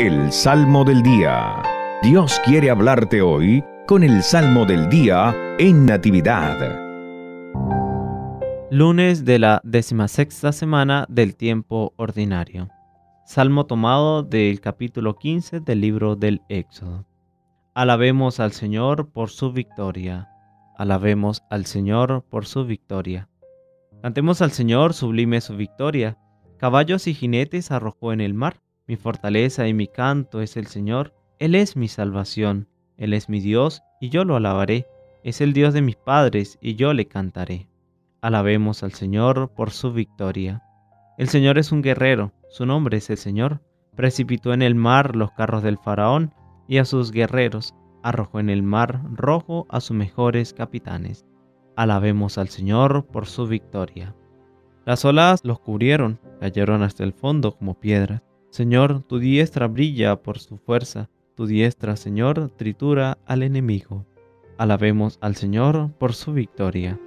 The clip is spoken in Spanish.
El Salmo del Día. Dios quiere hablarte hoy con el Salmo del Día en Natividad. Lunes de la 16ª semana del tiempo ordinario. Salmo tomado del capítulo 15 del libro del Éxodo. Alabemos al Señor por su victoria. Alabemos al Señor por su victoria. Cantemos al Señor, sublime su victoria. Caballos y jinetes arrojó en el mar. Mi fortaleza y mi canto es el Señor. Él es mi salvación, Él es mi Dios, y yo lo alabaré. Es el Dios de mis padres, y yo le cantaré. Alabemos al Señor por su victoria. El Señor es un guerrero, su nombre es el Señor. Precipitó en el mar los carros del faraón, y a sus guerreros arrojó en el mar rojo a sus mejores capitanes. Alabemos al Señor por su victoria. Las olas los cubrieron, cayeron hasta el fondo como piedras. Señor, tu diestra brilla por su fuerza. Tu diestra, Señor, tritura al enemigo. Alabemos al Señor por su victoria.